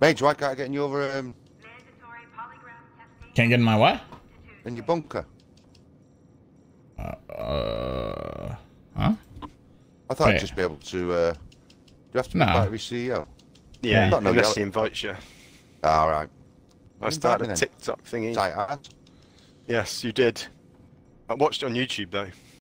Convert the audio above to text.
Mage, why can't I get in your other, Can't get in my what? In your bunker. Huh? I thought I'd just be able to, do you have to be battery CEO? Yeah, unless he invites you. Alright. I started a TikTok thingy. Yes, you did. I watched it on YouTube, though.